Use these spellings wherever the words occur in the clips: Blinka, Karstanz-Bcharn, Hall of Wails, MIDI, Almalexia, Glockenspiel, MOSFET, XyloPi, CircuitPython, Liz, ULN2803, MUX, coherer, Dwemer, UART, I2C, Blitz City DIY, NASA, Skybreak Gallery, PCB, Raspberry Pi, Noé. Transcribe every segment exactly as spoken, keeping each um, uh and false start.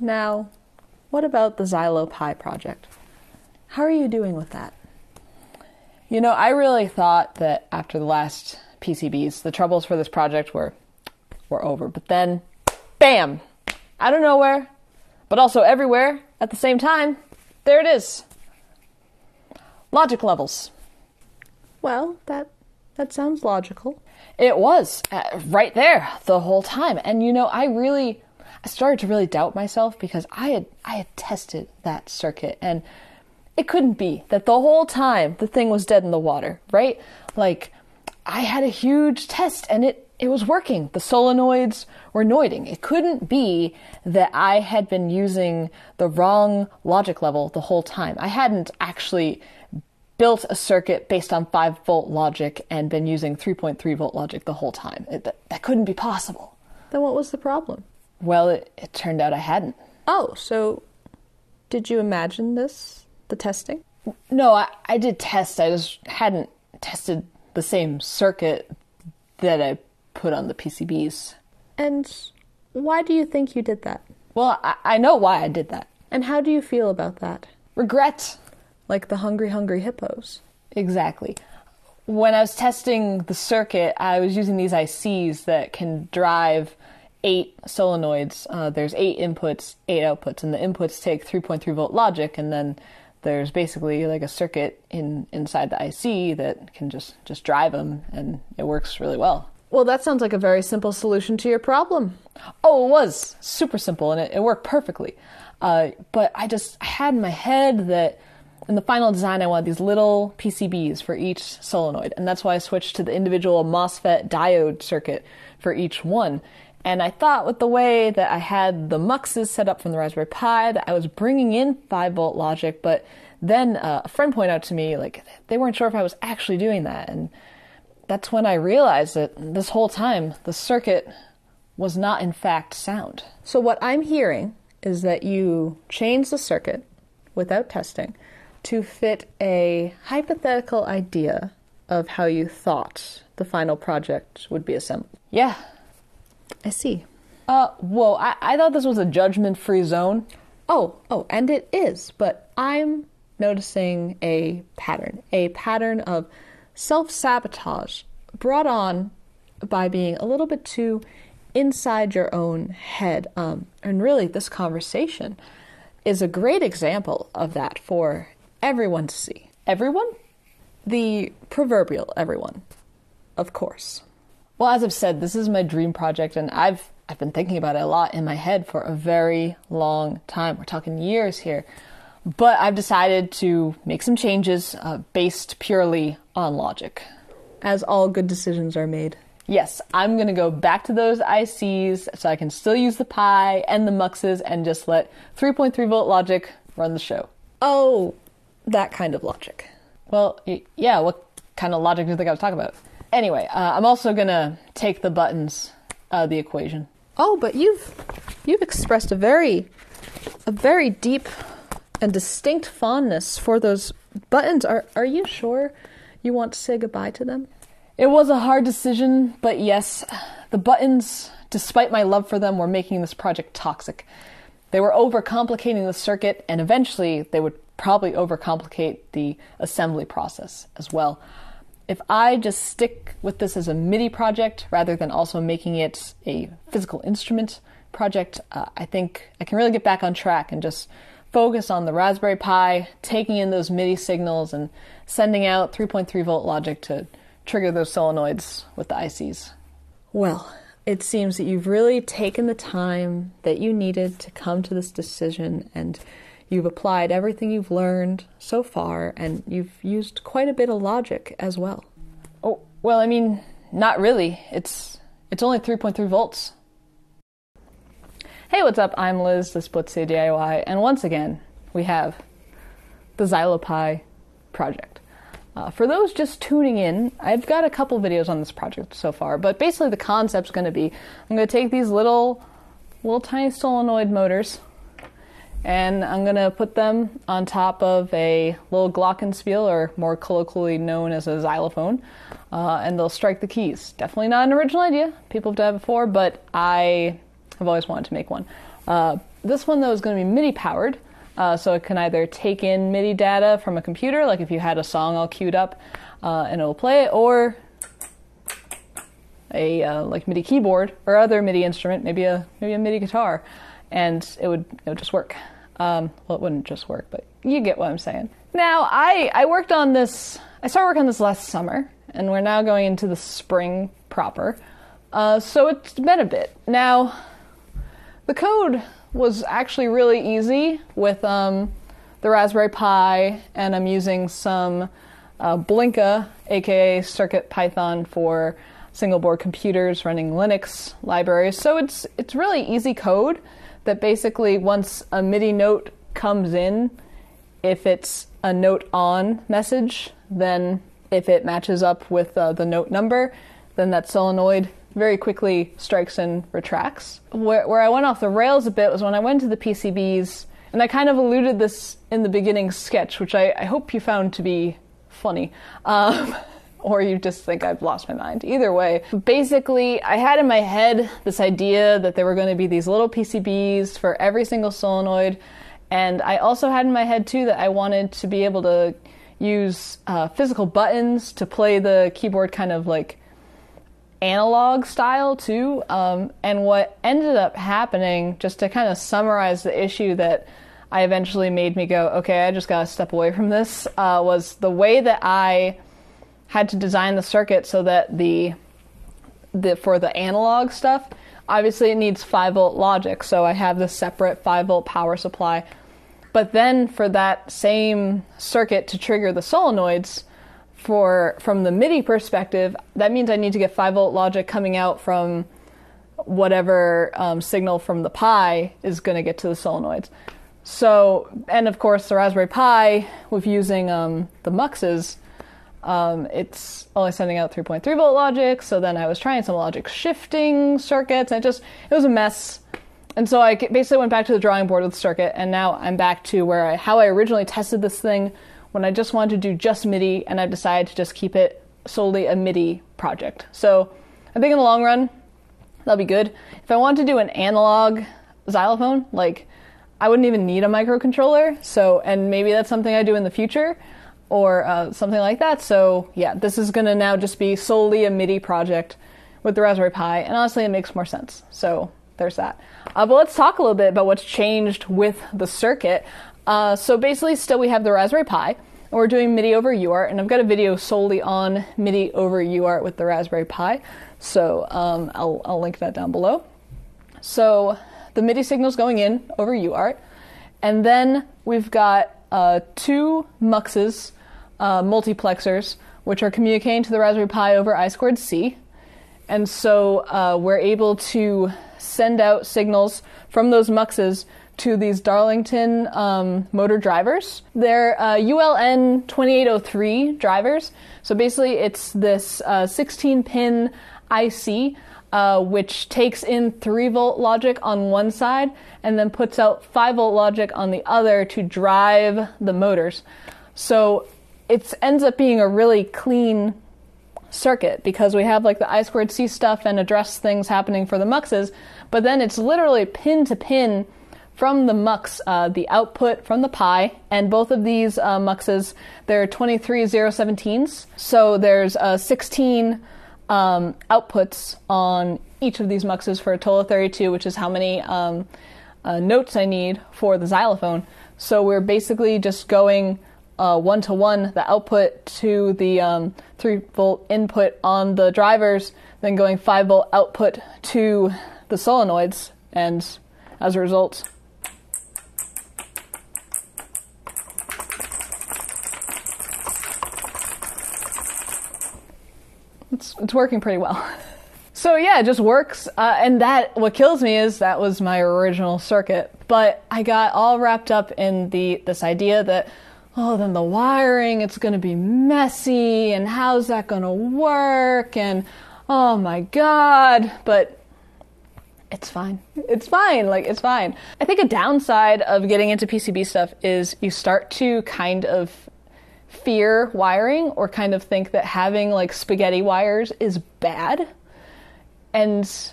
Now, what about the XyloPi project? How are you doing with that? You know, I really thought that after the last P C Bs, the troubles for this project were were over. But then, bam! Out of nowhere, but also everywhere at the same time, there it is. Logic levels. Well, that that sounds logical. It was uh, right there the whole time. And you know, I really I started to really doubt myself because I had I had tested that circuit, and it couldn't be that the whole time the thing was dead in the water, right? Like, I had a huge test and it, it was working. The solenoids were noiding. It couldn't be that I had been using the wrong logic level the whole time. I hadn't actually built a circuit based on five volt logic and been using three point three volt logic the whole time. It, that, that couldn't be possible. Then what was the problem? Well, it, it turned out I hadn't. Oh, so did you imagine this? The testing? No, I, I did test. I just hadn't tested the same circuit that I put on the P C Bs. And why do you think you did that? Well, I, I know why I did that. And how do you feel about that? Regret. Like the hungry, hungry hippos. Exactly. When I was testing the circuit, I was using these I Cs that can drive eight solenoids. Uh, there's eight inputs, eight outputs, and the inputs take three point three volt logic, and then there's basically like a circuit in inside the I C that can just, just drive them, and it works really well. Well, that sounds like a very simple solution to your problem. Oh, it was super simple, and it, it worked perfectly. Uh, but I just I had in my head that in the final design, I wanted these little P C Bs for each solenoid, and that's why I switched to the individual MOSFET diode circuit for each one. And I thought with the way that I had the muxes set up from the Raspberry Pi that I was bringing in five volt logic, but then uh, a friend pointed out to me, like, they weren't sure if I was actually doing that. And that's when I realized that this whole time, the circuit was not, in fact, sound. So what I'm hearing is that you changed the circuit without testing to fit a hypothetical idea of how you thought the final project would be assembled. Yeah. I see. Uh, whoa, I, I thought this was a judgment-free zone. Oh, oh, and it is, but I'm noticing a pattern, a pattern of self-sabotage brought on by being a little bit too inside your own head. Um, and really, this conversation is a great example of that for everyone to see. Everyone? The proverbial everyone, of course. Well, as I've said, this is my dream project, and I've I've been thinking about it a lot in my head for a very long time. We're talking years here. But I've decided to make some changes uh, based purely on logic. As all good decisions are made. Yes, I'm going to go back to those I Cs so I can still use the Pi and the muxes and just let three point three volt logic run the show. Oh, that kind of logic. Well, yeah, what kind of logic do you think I was talking about? Anyway, uh, I'm also going to take the buttons out of the equation. Oh, but you've you've expressed a very a very deep and distinct fondness for those buttons. Are are you sure you want to say goodbye to them? It was a hard decision, but yes, the buttons, despite my love for them, were making this project toxic. They were overcomplicating the circuit, and eventually they would probably overcomplicate the assembly process as well. If I just stick with this as a MIDI project rather than also making it a physical instrument project, uh, I think I can really get back on track and just focus on the Raspberry Pi, taking in those MIDI signals and sending out three point three volt logic to trigger those solenoids with the I Cs. Well, it seems that you've really taken the time that you needed to come to this decision, and you've applied everything you've learned so far, and you've used quite a bit of logic as well. Oh, well, I mean, not really. It's it's only three point three volts. Hey, what's up? I'm Liz, this Blitz City D I Y, and once again, we have the XyloPi project. Uh, for those just tuning in, I've got a couple videos on this project so far, but basically the concept's going to be, I'm going to take these little, little tiny solenoid motors, and I'm going to put them on top of a little Glockenspiel, or more colloquially known as a xylophone, uh, and they'll strike the keys. Definitely not an original idea. People have done it before, but I have always wanted to make one. Uh, This one, though, is going to be MIDI powered. Uh, so it can either take in MIDI data from a computer, like if you had a song all queued up uh, and it will play it, or a uh, like MIDI keyboard or other MIDI instrument, maybe a maybe a MIDI guitar, and it would it would just work. Um, well, it wouldn't just work, but you get what I'm saying. Now, I I worked on this. I started working on this last summer, and we're now going into the spring proper. Uh, so it's been a bit. Now, the code was actually really easy with um, the Raspberry Pi, and I'm using some uh, Blinka, aka CircuitPython, for single board computers running Linux libraries. So it's it's really easy code that basically once a MIDI note comes in, if it's a note on message, then if it matches up with uh, the note number, then that solenoid very quickly strikes and retracts. Where, where I went off the rails a bit was when I went to the P C Bs, and I kind of alluded this in the beginning sketch, which I, I hope you found to be funny, um, or you just think I've lost my mind. Either way, basically I had in my head this idea that there were going to be these little P C Bs for every single solenoid, and I also had in my head too that I wanted to be able to use uh, physical buttons to play the keyboard kind of like analog style too, um, and what ended up happening, just to kind of summarize the issue that I eventually made me go, okay, I just gotta step away from this, uh, was the way that I had to design the circuit so that the, the for the analog stuff, obviously it needs five volt logic, so I have this separate five volt power supply, but then for that same circuit to trigger the solenoids, For, from the MIDI perspective, that means I need to get five volt logic coming out from whatever um, signal from the Pi is going to get to the solenoids. So, and of course the Raspberry Pi, with using um, the MUXes, um, it's only sending out three point three volt logic, so then I was trying some logic shifting circuits, and it just, it was a mess. And so I basically went back to the drawing board with the circuit, and now I'm back to where I, how I originally tested this thing, when I just wanted to do just MIDI, and I've decided to just keep it solely a MIDI project. So I think in the long run, that'll be good. If I want to do an analog xylophone, like, I wouldn't even need a microcontroller, so, and maybe that's something I do in the future, or uh, something like that. So yeah, this is gonna now just be solely a MIDI project with the Raspberry Pi, and honestly, it makes more sense. So there's that. Uh, but let's talk a little bit about what's changed with the circuit. Uh, so basically, still we have the Raspberry Pi, and we're doing MIDI over U A R T, and I've got a video solely on MIDI over U A R T with the Raspberry Pi, so um, I'll, I'll link that down below. So the MIDI signal's going in over U A R T, and then we've got uh, two muxes, uh, multiplexers, which are communicating to the Raspberry Pi over I squared C, and so uh, we're able to send out signals from those muxes to these Darlington um, motor drivers. They're uh, U L N twenty-eight oh three drivers. So basically it's this sixteen pin uh, I C, uh, which takes in three volt logic on one side and then puts out five volt logic on the other to drive the motors. So it ends up being a really clean circuit because we have like the I squared C stuff and address things happening for the muxes, but then it's literally pin to pin from the MUX, uh, the output from the Pi, and both of these uh, MUXes, they're twenty-three zero seventeens, so there's uh, sixteen um, outputs on each of these MUXes for a total of thirty-two, which is how many um, uh, notes I need for the xylophone. So we're basically just going one-to-one, uh, the output to the um, three volt input on the drivers, then going five volt output to the solenoids, and as a result, It's, it's working pretty well. So yeah, it just works. Uh, and that, what kills me is that was my original circuit, but I got all wrapped up in the this idea that, oh, then the wiring, it's gonna be messy, and how's that gonna work, and oh my god, but it's fine. It's fine, like, it's fine. I think a downside of getting into P C B stuff is you start to kind of fear wiring, or kind of think that having like spaghetti wires is bad, and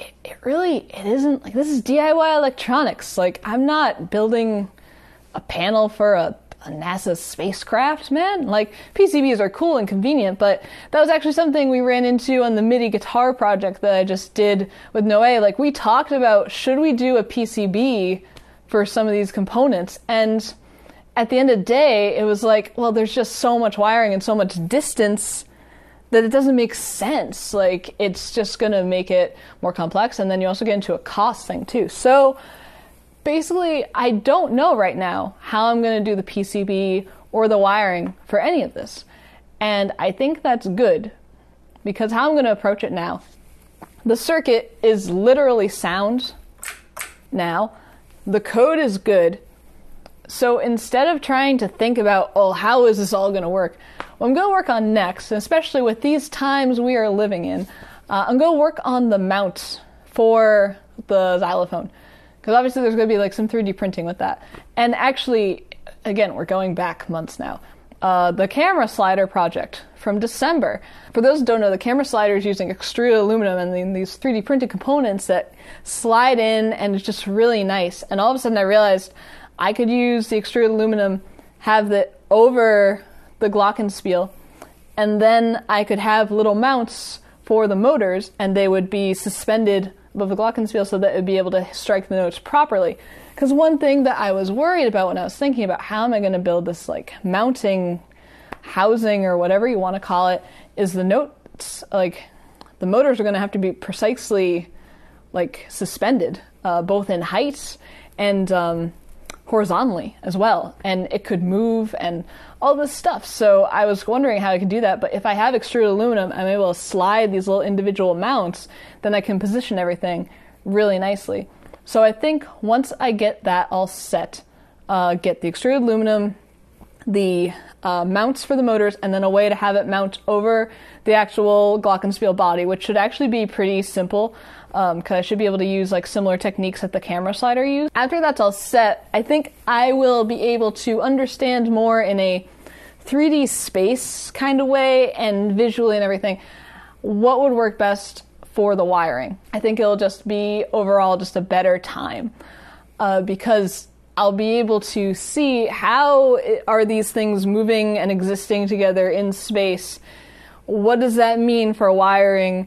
it, it really, it isn't, like, this is D I Y electronics. Like, I'm not building a panel for a, a NASA spacecraft, man. Like, P C Bs are cool and convenient, but that was actually something we ran into on the MIDI guitar project that I just did with Noé. Like, we talked about, should we do a P C B for some of these components? And at the end of the day, it was like, well, there's just so much wiring and so much distance that it doesn't make sense. Like, it's just gonna make it more complex, and then you also get into a cost thing too. So basically, I don't know right now how I'm gonna do the P C B or the wiring for any of this. And I think that's good, because how I'm gonna approach it now, the circuit is literally sound now, the code is good. So instead of trying to think about, oh, how is this all gonna work? What I'm gonna work on next, especially with these times we are living in, uh, I'm gonna work on the mounts for the xylophone. Because obviously there's gonna be like some three D printing with that. And actually, again, we're going back months now. Uh, the camera slider project from December. For those who don't know, the camera slider is using extruded aluminum and then these three D printed components that slide in, and it's just really nice. And all of a sudden I realized I could use the extruded aluminum, have it over the Glockenspiel, and then I could have little mounts for the motors, and they would be suspended above the Glockenspiel so that it would be able to strike the notes properly. Because one thing that I was worried about when I was thinking about how am I going to build this like mounting housing or whatever you want to call it, is the notes, like the motors are going to have to be precisely like suspended, uh, both in height and um, horizontally as well, and it could move and all this stuff. So I was wondering how I could do that, but if I have extruded aluminum, I'm able to slide these little individual mounts, then I can position everything really nicely. So I think once I get that all set, uh, get the extruded aluminum, the uh, mounts for the motors, and then a way to have it mount over the actual Glockenspiel body, which should actually be pretty simple, because um, I should be able to use like similar techniques that the camera slider used. After that's all set, I think I will be able to understand more in a three D space kind of way, and visually and everything, what would work best for the wiring. I think it'll just be overall just a better time, uh, because I'll be able to see how are these things moving and existing together in space. What does that mean for wiring?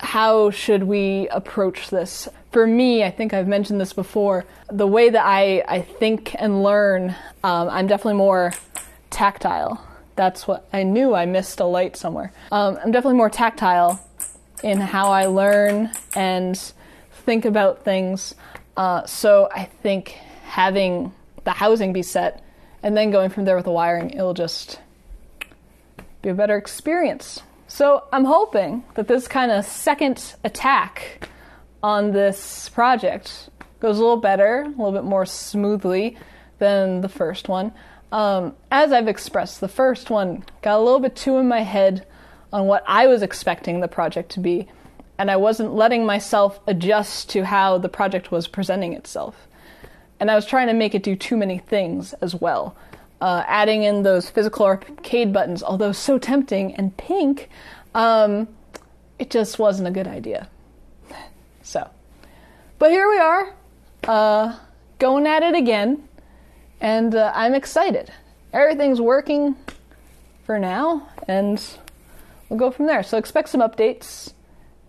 How should we approach this? For me, I think I've mentioned this before, the way that I, I think and learn, um, I'm definitely more tactile. That's what I knew, I missed a light somewhere. Um, I'm definitely more tactile in how I learn and think about things. Uh, so I think having the housing be set and then going from there with the wiring, it'll just be a better experience. So I'm hoping that this kind of second attack on this project goes a little better, a little bit more smoothly than the first one. Um, as I've expressed, the first one got a little bit too in my head on what I was expecting the project to be, and I wasn't letting myself adjust to how the project was presenting itself. And I was trying to make it do too many things as well. Uh, adding in those physical arcade buttons, although so tempting and pink, um, it just wasn't a good idea. So, but here we are, uh, going at it again, and uh, I'm excited. Everything's working for now, and we'll go from there. So expect some updates,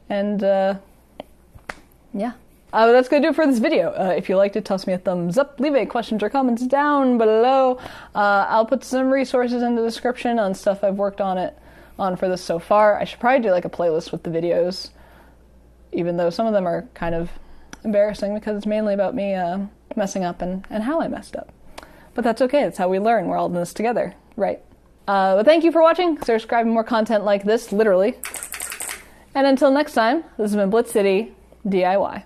and uh, yeah. Uh, that's going to do it for this video. Uh, if you liked it, toss me a thumbs up, leave any questions or comments down below. Uh, I'll put some resources in the description on stuff I've worked on it on for this so far. I should probably do like a playlist with the videos, even though some of them are kind of embarrassing because it's mainly about me uh, messing up and, and how I messed up. But that's okay, that's how we learn. We're all in this together, right? Uh, but thank you for watching, subscribe for more content like this, literally. And until next time, this has been Blitz City D I Y.